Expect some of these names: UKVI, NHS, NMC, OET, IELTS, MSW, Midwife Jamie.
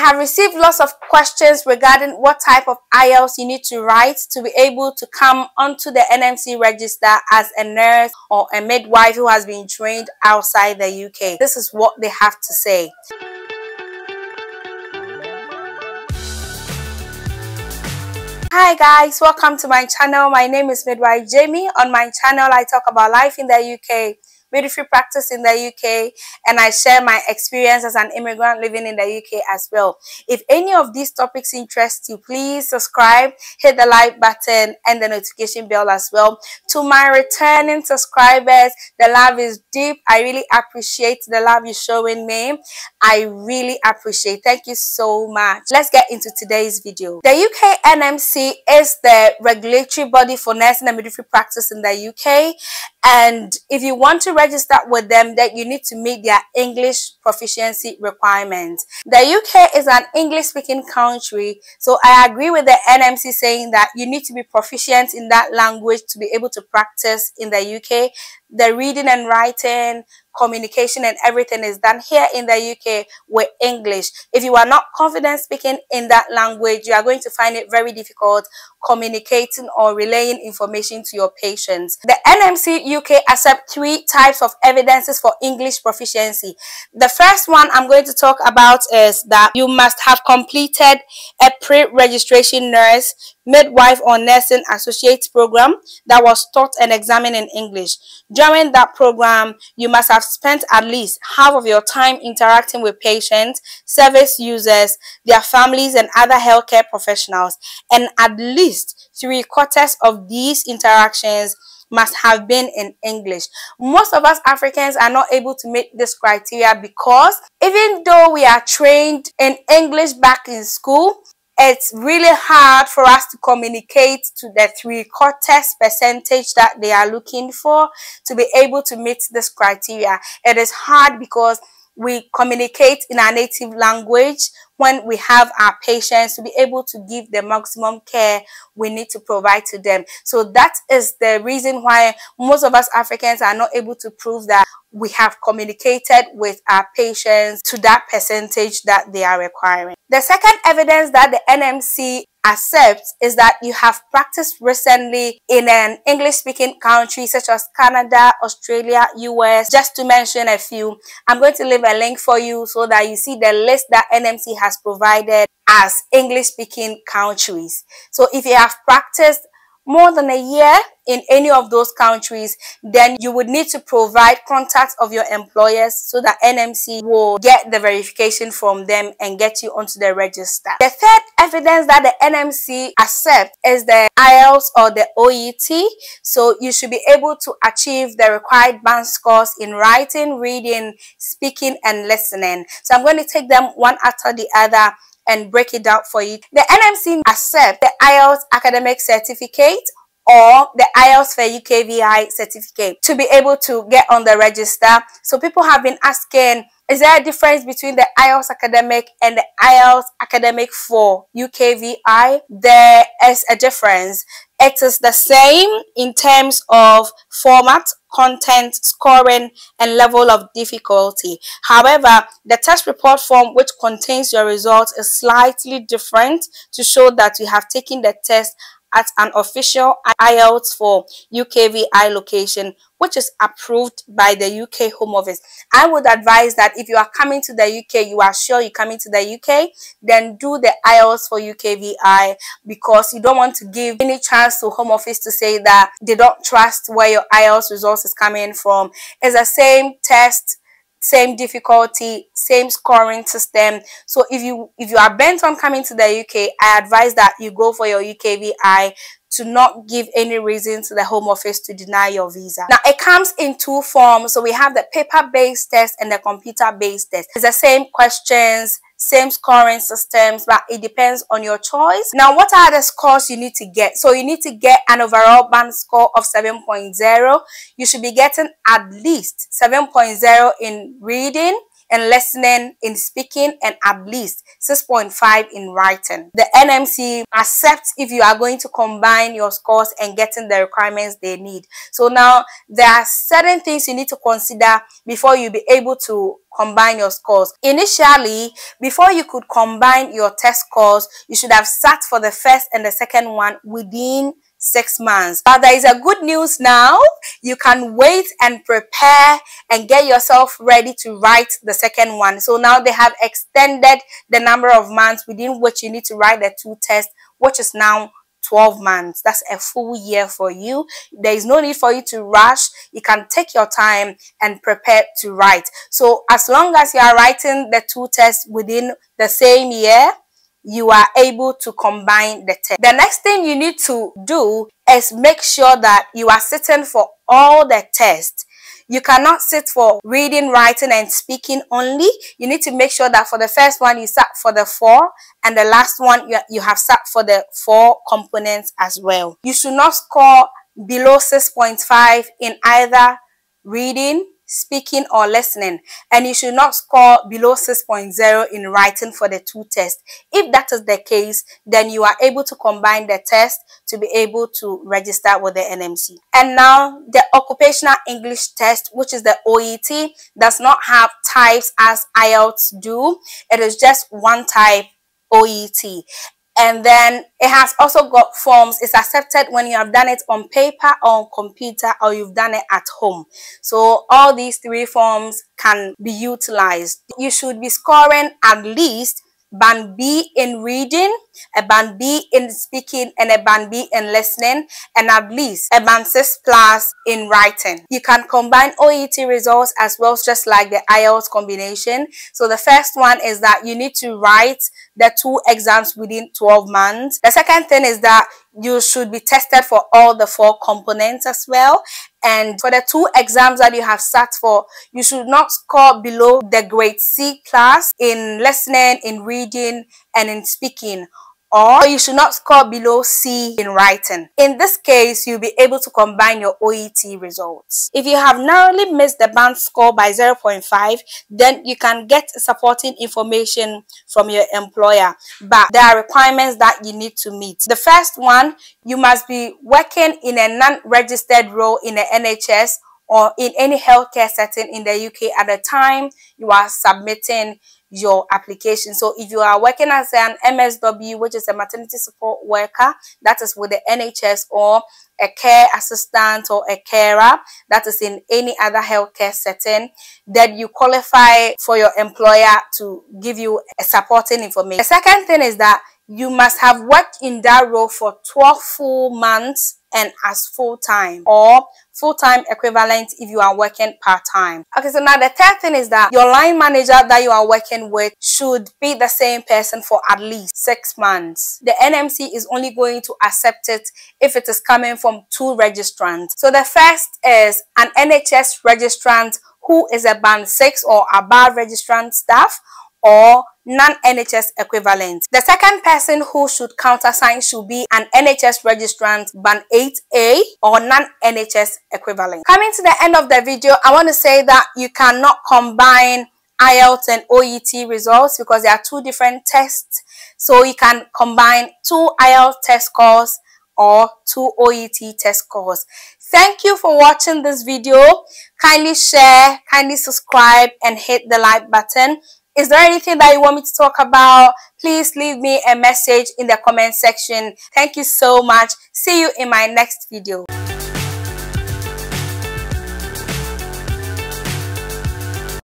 have received lots of questions regarding what type of IELTS you need to write to be able to come onto the NMC register as a nurse or a midwife who has been trained outside the UK. This is what they have to say. Hi guys, welcome to my channel. My name is Midwife Jamie. On my channel, I talk about life in the UK, midwifery practice in the UK, and I share my experience as an immigrant living in the UK as well. If any of these topics interest you, please subscribe, hit the like button and the notification bell as well. To my returning subscribers, the love is deep. I really appreciate the love you're showing me. I really appreciate. Thank you so much. Let's get into today's video. The UK NMC is the regulatory body for nursing and midwifery practice in the UK, and if you want to register with them, that you need to meet their English proficiency requirements. The UK is an English-speaking country, so I agree with the NMC saying that you need to be proficient in that language to be able to practice in the UK. The reading and writing, communication and everything is done here in the UK with English. If you are not confident speaking in that language, you are going to find it very difficult communicating or relaying information to your patients. The NMC UK accepts three types of evidences for English proficiency. The first one I'm going to talk about is that you must have completed a pre-registration nurse, midwife or nursing associate program that was taught and examined in English. During that program, you must have spent at least half of your time interacting with patients, service users, their families and other healthcare professionals, and at least 3/4 of these interactions must have been in English. Most of us Africans are not able to meet this criteria because even though we are trained in English back in school, it's really hard for us to communicate to the 3/4% that they are looking for to be able to meet this criteria. It is hard because we communicate in our native language when we have our patients to be able to give the maximum care we need to provide to them. So that is the reason why most of us Africans are not able to prove that we have communicated with our patients to that percentage that they are requiring. The second evidence that the NMC accepts is that you have practiced recently in an English-speaking country such as Canada, Australia, US, just to mention a few. I'm going to leave a link for you so that you see the list that NMC has provided as English-speaking countries. So if you have practiced more than a year in any of those countries, then you would need to provide contacts of your employers so that NMC will get the verification from them and get you onto the register. The third evidence that the NMC accepts is the IELTS or the OET. So you should be able to achieve the required band scores in writing, reading, speaking, and listening. So I'm going to take them one after the other and break it down for you. The NMC accepts the IELTS academic certificate or the IELTS for UKVI certificate to be able to get on the register. So people have been asking, is there a difference between the IELTS academic and the IELTS academic for UKVI? There is a difference. It is the same in terms of format, content, scoring, and level of difficulty. However, the test report form which contains your results is slightly different to show that you have taken the test at an official IELTS for UKVI location, which is approved by the UK Home Office. I would advise that if you are coming to the UK, you are sure you're coming to the UK, then do the IELTS for UKVI, because you don't want to give any chance to Home Office to say that they don't trust where your IELTS results is coming from. It's the same test, same difficulty, same scoring system. So if you are bent on coming to the UK, I advise that you go for your UKVI to not give any reason to the Home Office to deny your visa. Now, it comes in two forms. So we have the paper-based test and the computer-based test. It's the same questions, same scoring systems, but it depends on your choice. Now, what are the scores you need to get? So you need to get an overall band score of 7.0. You should be getting at least 7.0 in reading and listening in speaking, and at least 6.5 in writing. The NMC accepts if you are going to combine your scores and getting the requirements they need. So now there are certain things you need to consider before you be able to combine your scores. Initially, before you could combine your test scores, you should have sat for the first and the second one within 6 months. But there is a good news now. You can wait and prepare and get yourself ready to write the second one. So now they have extended the number of months within which you need to write the two tests, which is now 12 months. That's a full year for you. There is no need for you to rush. You can take your time and prepare to write. So as long as you are writing the two tests within the same year, you are able to combine the tests. The next thing you need to do is make sure that you are sitting for all the tests. You cannot sit for reading, writing, and speaking only. You need to make sure that for the first one, you sat for the 4, and the last one, you have sat for the 4 components as well. You should not score below 6.5 in either reading, speaking, or listening, and you should not score below 6.0 in writing for the two tests. If that is the case, then you are able to combine the test to be able to register with the NMC. And now the occupational English test, which is the OET, does not have types as IELTS do. It is just one type, OET. And then it has also got forms. It's accepted when you have done it on paper or on computer, or you've done it at home. So all these 3 forms can be utilized. You should be scoring at least Band B in reading, a Band B in speaking, and a Band B in listening, and at least a Band 6+ in writing. You can combine OET results as well, just like the IELTS combination. So the first one is that you need to write the 2 exams within 12 months. The second thing is that you should be tested for all the 4 components as well. And for the 2 exams that you have sat for, you should not score below the grade C+ in listening, in reading, and in speaking. Or you should not score below C in writing. In this case, you'll be able to combine your OET results. If you have narrowly missed the band score by 0.5, then you can get supporting information from your employer. But there are requirements that you need to meet. The first one, you must be working in a non-registered role in the NHS or in any healthcare setting in the UK at the time you are submitting your application. So if you are working as an MSW, which is a maternity support worker, that is with the NHS, or a care assistant or a carer, that is in any other healthcare setting, then you qualify for your employer to give you a supporting information. The second thing is that you must have worked in that role for 12 full months and as full-time, or full-time equivalent if you are working part-time. Okay, so now the third thing is that your line manager that you are working with should be the same person for at least 6 months. The NMC is only going to accept it if it is coming from 2 registrants. So the first is an NHS registrant who is a band 6 or above registrant staff, or non-NHS equivalent. The second person who should countersign should be an NHS registrant band 8A or non-NHS equivalent. Coming to the end of the video, I want to say that you cannot combine IELTS and OET results because they are 2 different tests. So you can combine 2 IELTS test scores or 2 OET test scores. Thank you for watching this video. Kindly share, kindly subscribe, and hit the like button. Is there anything that you want me to talk about? Please leave me a message in the comment section. Thank you so much. See you in my next video.